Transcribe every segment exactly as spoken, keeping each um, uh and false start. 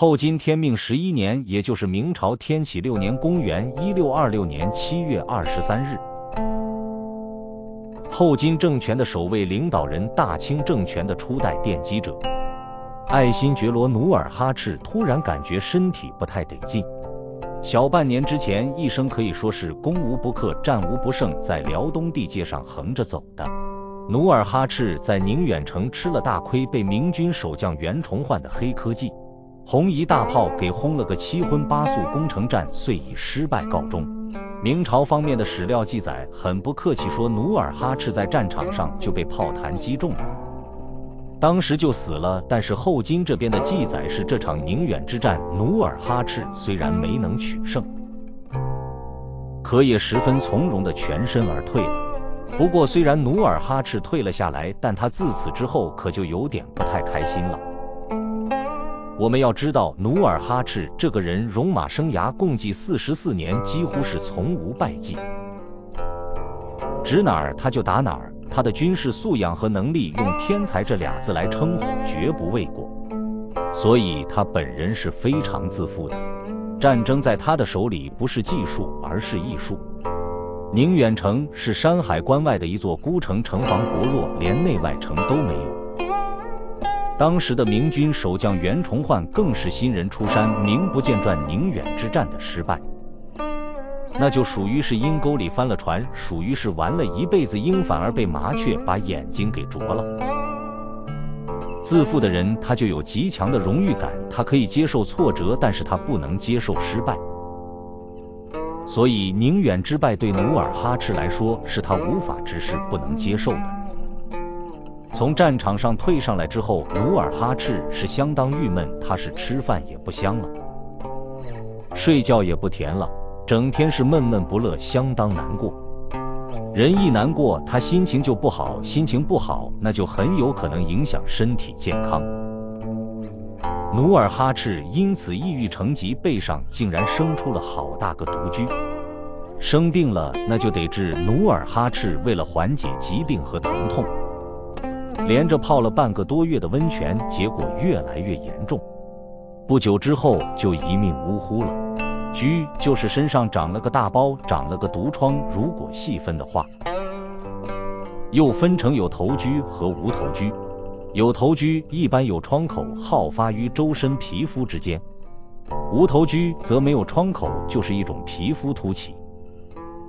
后金天命十一年，也就是明朝天启六年，公元一六二六年七月二十三日，后金政权的首位领导人、大清政权的初代奠基者爱新觉罗·努尔哈赤突然感觉身体不太得劲。小半年之前，一生可以说是攻无不克、战无不胜，在辽东地界上横着走的努尔哈赤，在宁远城吃了大亏，被明军守将袁崇焕的黑科技 红夷大炮给轰了个七荤八素，攻城战遂以失败告终。明朝方面的史料记载很不客气，说努尔哈赤在战场上就被炮弹击中了，当时就死了。但是后金这边的记载是，这场宁远之战，努尔哈赤虽然没能取胜，可也十分从容的全身而退了。不过，虽然努尔哈赤退了下来，但他自此之后可就有点不太开心了。 我们要知道，努尔哈赤这个人戎马生涯共计四十四年，几乎是从无败绩，指哪儿他就打哪儿。他的军事素养和能力，用天才这俩字来称呼绝不为过。所以他本人是非常自负的。战争在他的手里不是技术，而是艺术。宁远城是山海关外的一座孤城，城防薄弱，连内外城都没有。 当时的明军守将袁崇焕更是新人出山，名不见传。宁远之战的失败，那就属于是阴沟里翻了船，属于是玩了一辈子鹰，反而被麻雀把眼睛给啄了。自负的人，他就有极强的荣誉感，他可以接受挫折，但是他不能接受失败。所以宁远之败对努尔哈赤来说，是他无法直视、不能接受的。 从战场上退上来之后，努尔哈赤是相当郁闷，他是吃饭也不香了，睡觉也不甜了，整天是闷闷不乐，相当难过。人一难过，他心情就不好，心情不好，那就很有可能影响身体健康。努尔哈赤因此抑郁成疾，背上竟然生出了好大个毒疽。 生病了，那就得治。努尔哈赤为了缓解疾病和疼痛， 连着泡了半个多月的温泉，结果越来越严重，不久之后就一命呜呼了。疽就是身上长了个大包，长了个毒疮。如果细分的话，又分成有头疽和无头疽。有头疽一般有疮口，好发于周身皮肤之间；无头疽则没有疮口，就是一种皮肤凸起，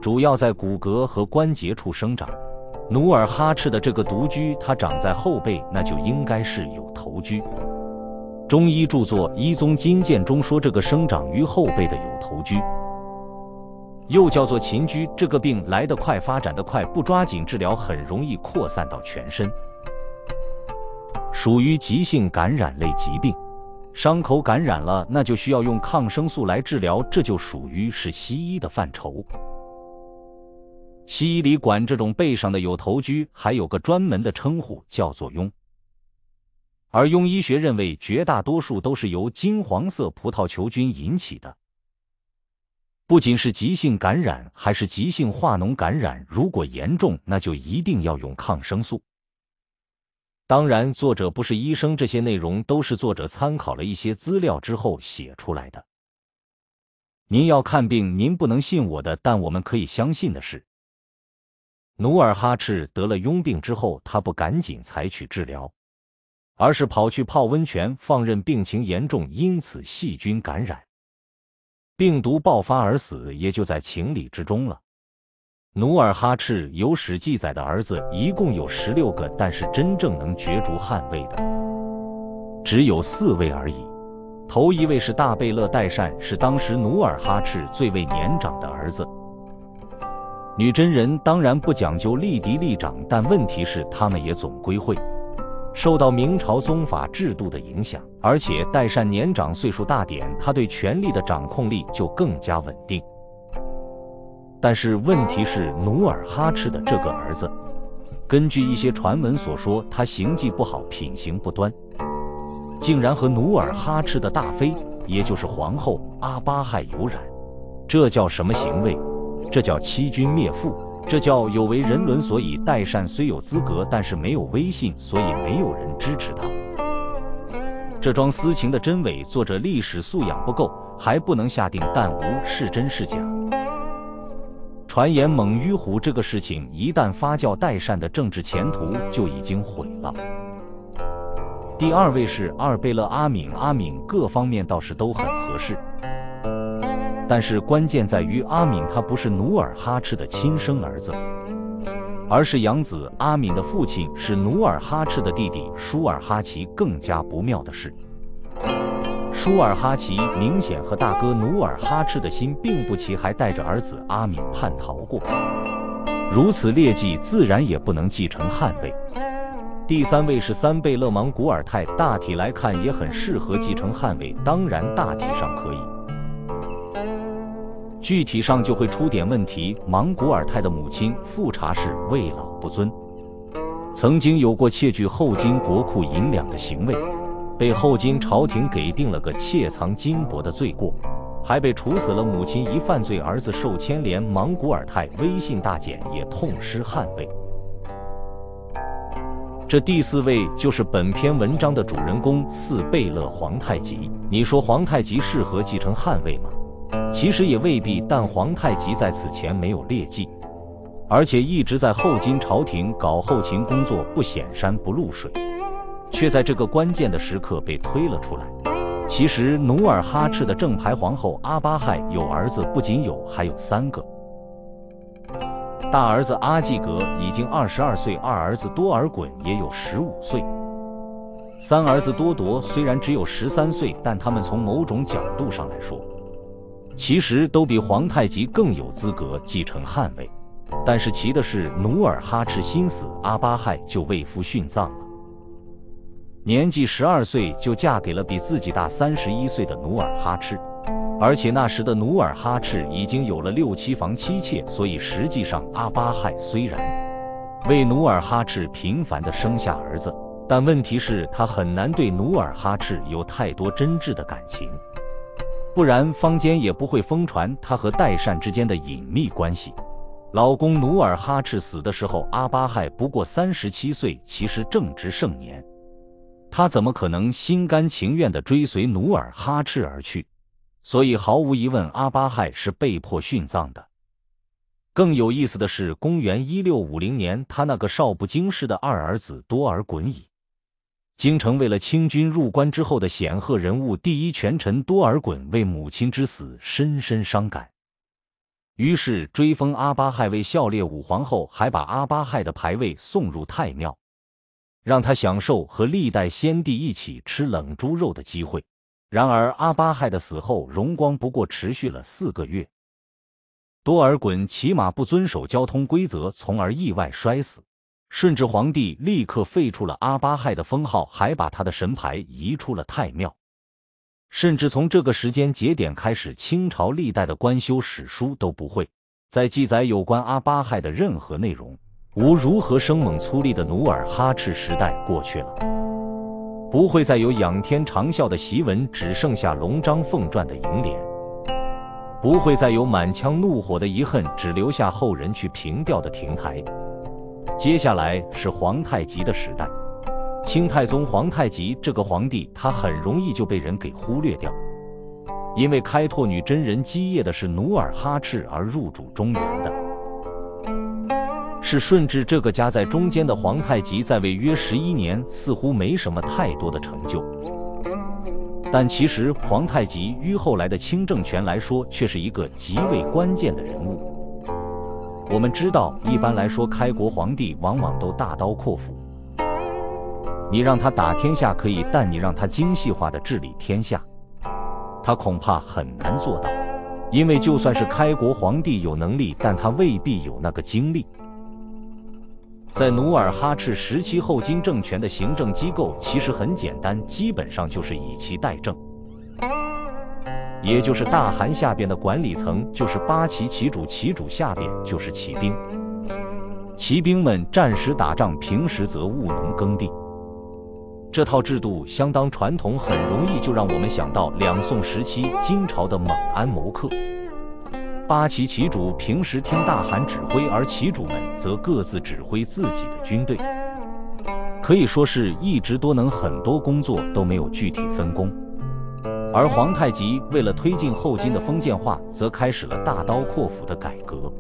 主要在骨骼和关节处生长。 努尔哈赤的这个毒疽，它长在后背，那就应该是有头疽。中医著作《医宗金鉴》中说，这个生长于后背的有头疽，又叫做秦疽，这个病来得快，发展得快，不抓紧治疗，很容易扩散到全身，属于急性感染类疾病。伤口感染了，那就需要用抗生素来治疗，这就属于是西医的范畴。 西医里管这种背上的有头疽，还有个专门的称呼叫做痈，而庸医学认为绝大多数都是由金黄色葡萄球菌引起的，不仅是急性感染，还是急性化脓感染。如果严重，那就一定要用抗生素。当然，作者不是医生，这些内容都是作者参考了一些资料之后写出来的。您要看病，您不能信我的，但我们可以相信的是， 努尔哈赤得了痈病之后，他不赶紧采取治疗，而是跑去泡温泉，放任病情严重，因此细菌感染，病毒爆发而死，也就在情理之中了。努尔哈赤有史记载的儿子一共有十六个，但是真正能角逐汗位的只有四位而已。头一位是大贝勒代善，是当时努尔哈赤最为年长的儿子。 女真人当然不讲究立嫡立长，但问题是他们也总归会受到明朝宗法制度的影响，而且代善年长，岁数大点，他对权力的掌控力就更加稳定。但是问题是，努尔哈赤的这个儿子，根据一些传闻所说，他行迹不好，品行不端，竟然和努尔哈赤的大妃，也就是皇后阿巴亥有染，这叫什么行为？ 这叫欺君灭父，这叫有违人伦。所以代善虽有资格，但是没有威信，所以没有人支持他。这桩私情的真伪，作者历史素养不够，还不能下定但无是真是假。传言蒙于虎这个事情一旦发酵，代善的政治前途就已经毁了。第二位是二贝勒阿敏，阿敏各方面倒是都很合适，但是关键在于阿敏他不是努尔哈赤的亲生儿子，而是养子。阿敏的父亲是努尔哈赤的弟弟舒尔哈齐。更加不妙的是，舒尔哈齐明显和大哥努尔哈赤的心并不齐，还带着儿子阿敏叛逃过。如此劣迹自然也不能继承汉位。第三位是三贝勒莽古尔泰，大体来看也很适合继承汉位，当然大体上可以，具体上就会出点问题。莽古尔泰的母亲富察氏为老不尊，曾经有过窃据后金国库银两的行为，被后金朝廷给定了个窃藏金帛的罪过，还被处死了。母亲一犯罪，儿子受牵连，莽古尔泰威信大减，也痛失汉位。这第四位就是本篇文章的主人公四贝勒皇太极。你说皇太极适合继承汉位吗？其实也未必，但皇太极在此前没有劣迹，而且一直在后金朝廷搞后勤工作，不显山不露水，却在这个关键的时刻被推了出来。其实努尔哈赤的正牌皇后阿巴亥有儿子，不仅有，还有三个。大儿子阿济格已经二十二岁，二儿子多尔衮也有十五岁，三儿子多铎虽然只有十三岁，但他们从某种角度上来说，其实都比皇太极更有资格继承汉位。但是奇的是，努尔哈赤心死，阿巴亥就为夫殉葬了，年纪十二岁就嫁给了比自己大三十一岁的努尔哈赤。而且那时的努尔哈赤已经有了六七房妻妾，所以实际上阿巴亥虽然为努尔哈赤频繁地生下儿子，但问题是他很难对努尔哈赤有太多真挚的感情，不然坊间也不会疯传他和代善之间的隐秘关系。老公努尔哈赤死的时候，阿巴亥不过三十七岁，其实正值盛年，他怎么可能心甘情愿地追随努尔哈赤而去？所以毫无疑问，阿巴亥是被迫殉葬的。更有意思的是，公元一六五零年，他那个少不经事的二儿子多尔衮已京城为了清军入关之后的显赫人物第一权臣多尔衮为母亲之死深深伤感，于是追封阿巴亥为孝烈武皇后，还把阿巴亥的牌位送入太庙，让他享受和历代先帝一起吃冷猪肉的机会。然而阿巴亥的死后，荣光不过持续了四个月，多尔衮骑马不遵守交通规则，从而意外摔死。顺治皇帝立刻废除了阿巴亥的封号，还把他的神牌移出了太庙。甚至从这个时间节点开始，清朝历代的官修史书都不会再记载有关阿巴亥的任何内容。无如何生猛粗粝的努尔哈赤时代过去了，不会再有仰天长啸的檄文，只剩下龙章凤篆的楹联；不会再有满腔怒火的遗恨，只留下后人去凭吊的亭台。接下来是皇太极的时代。清太宗皇太极这个皇帝，他很容易就被人给忽略掉，因为开拓女真人基业的是努尔哈赤，而入主中原的是顺治。这个夹在中间的皇太极在位约十一年，似乎没什么太多的成就，但其实皇太极于后来的清政权来说，却是一个极为关键的人物。我们知道，一般来说，开国皇帝往往都大刀阔斧，你让他打天下可以，但你让他精细化的治理天下，他恐怕很难做到。因为就算是开国皇帝有能力，但他未必有那个精力。在努尔哈赤时期，后金政权的行政机构其实很简单，基本上就是以其代政，也就是大汗下边的管理层就是八旗旗主，旗主下边就是骑兵，骑兵们战时打仗，平时则务农耕地。这套制度相当传统，很容易就让我们想到两宋时期金朝的猛安谋克。八旗旗主平时听大汗指挥，而旗主们则各自指挥自己的军队。可以说是一直多能很多工作都没有具体分工。而皇太极为了推进后金的封建化，则开始了大刀阔斧的改革。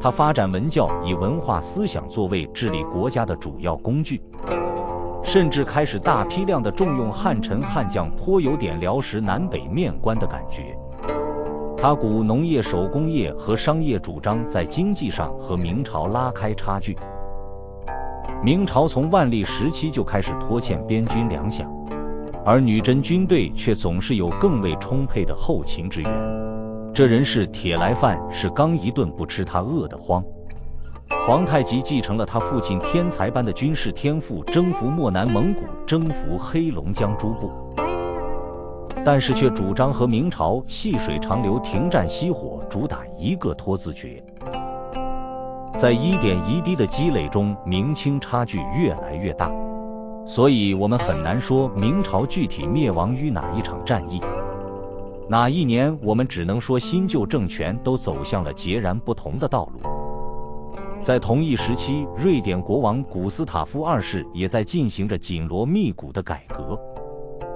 他发展文教，以文化思想作为治理国家的主要工具，甚至开始大批量的重用汉臣汉将，颇有点辽时南北面观的感觉。 他鼓舞农业、手工业和商业，主张在经济上和明朝拉开差距。明朝从万历时期就开始拖欠边军粮饷，而女真军队却总是有更为充沛的后勤支援。这人是铁来饭，是刚一顿不吃他饿得慌。皇太极继承了他父亲天才般的军事天赋，征服漠南、蒙古，征服黑龙江诸部。 但是却主张和明朝细水长流，停战熄火，主打一个拖字诀。在一点一滴的积累中，明清差距越来越大，所以我们很难说明朝具体灭亡于哪一场战役、哪一年。我们只能说新旧政权都走向了截然不同的道路。 在同一时期，瑞典国王古斯塔夫二世也在进行着紧锣密鼓的改革。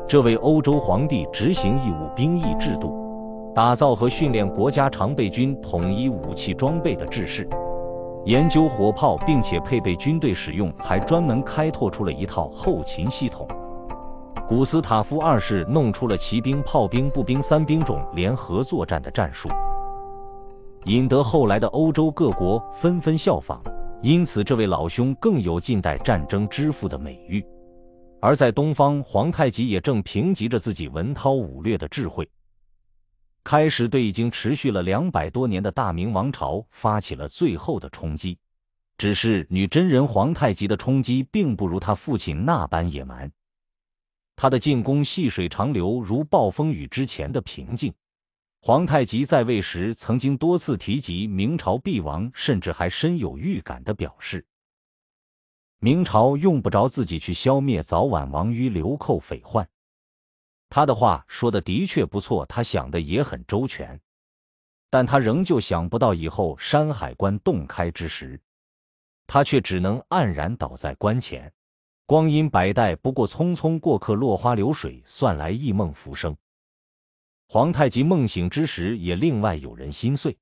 这位欧洲皇帝执行义务兵役制度，打造和训练国家常备军，统一武器装备的制式，研究火炮，并且配备军队使用，还专门开拓出了一套后勤系统。古斯塔夫二世弄出了骑兵、炮兵、步兵三兵种联合作战的战术，引得后来的欧洲各国纷纷效仿，因此这位老兄更有近代战争之父的美誉。 而在东方，皇太极也正凭藉着自己文韬武略的智慧，开始对已经持续了两百多年的大明王朝发起了最后的冲击。只是女真人皇太极的冲击并不如他父亲那般野蛮，他的进攻细水长流，如暴风雨之前的平静。皇太极在位时曾经多次提及明朝必亡，甚至还深有预感地表示。 明朝用不着自己去消灭，早晚亡于流寇匪患。他的话说的的确不错，他想的也很周全，但他仍旧想不到以后山海关洞开之时，他却只能黯然倒在关前。光阴百代，不过匆匆过客，落花流水，算来一梦浮生。皇太极梦醒之时，也另外有人心碎。